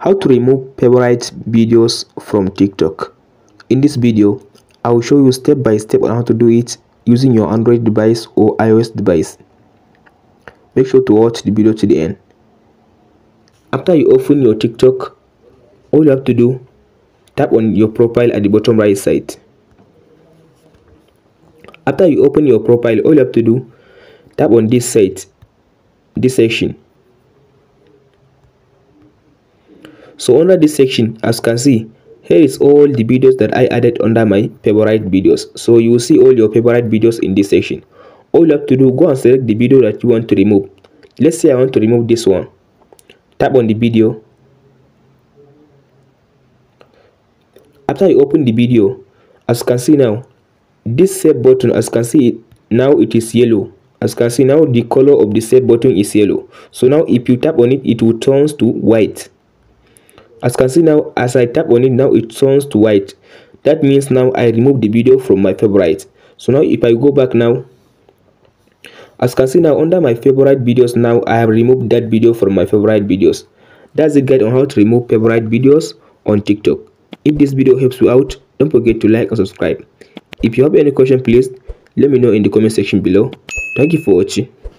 How to remove favorite videos from TikTok. In this video, I will show you step by step on how to do it using your Android device or iOS device. Make sure to watch the video to the end. After you open your TikTok, all you have to do, tap on your profile at the bottom right side. After you open your profile, all you have to do, tap on this site, this section. So under this section, as you can see, here is all the videos that I added under my favorite videos. So you will see all your favorite videos in this section. All you have to do, go and select the video that you want to remove. Let's say I want to remove this one. Tap on the video. After you open the video, as you can see now, this save button, as you can see now, it is yellow. As you can see now, the color of the save button is yellow. So now if you tap on it, it will turn to white. As you can see now, as I tap on it, now it turns to white. That means now I remove the video from my favorite. So now if I go back now, as you can see now, under my favorite videos, now I have removed that video from my favorite videos. That's the guide on how to remove favorite videos on TikTok. If this video helps you out, don't forget to like and subscribe. If you have any question, please let me know in the comment section below. Thank you for watching.